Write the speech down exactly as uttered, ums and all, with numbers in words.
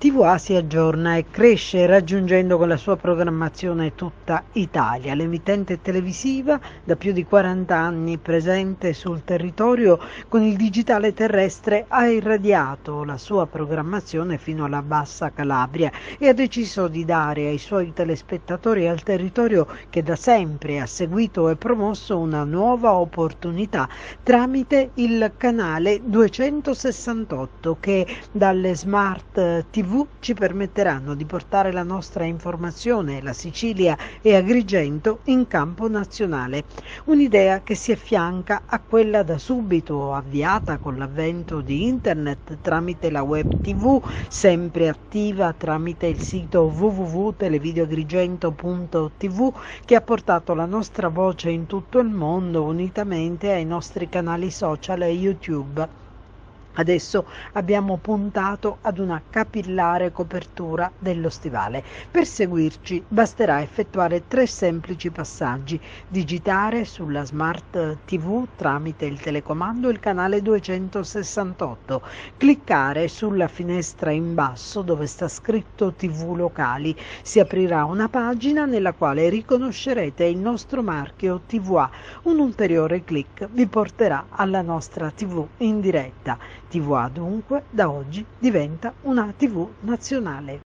T V A si aggiorna e cresce, raggiungendo con la sua programmazione tutta Italia. L'emittente televisiva da più di quaranta anni presente sul territorio, con il digitale terrestre ha irradiato la sua programmazione fino alla Bassa Calabria e ha deciso di dare ai suoi telespettatori e al territorio che da sempre ha seguito e promosso una nuova opportunità tramite il canale duecentosessantotto che dalle smart T V ci permetteranno di portare la nostra informazione, la Sicilia e Agrigento, in campo nazionale. Un'idea che si affianca a quella da subito avviata con l'avvento di internet tramite la web T V, sempre attiva tramite il sito w w w punto televideoagrigento punto t v, che ha portato la nostra voce in tutto il mondo unitamente ai nostri canali social e YouTube. Adesso abbiamo puntato ad una capillare copertura dello stivale. Per seguirci basterà effettuare tre semplici passaggi: digitare sulla Smart T V tramite il telecomando il canale duecentosessantotto, cliccare sulla finestra in basso dove sta scritto T V locali, si aprirà una pagina nella quale riconoscerete il nostro marchio T V A, un ulteriore clic vi porterà alla nostra T V in diretta. T V A dunque da oggi diventa una T V nazionale.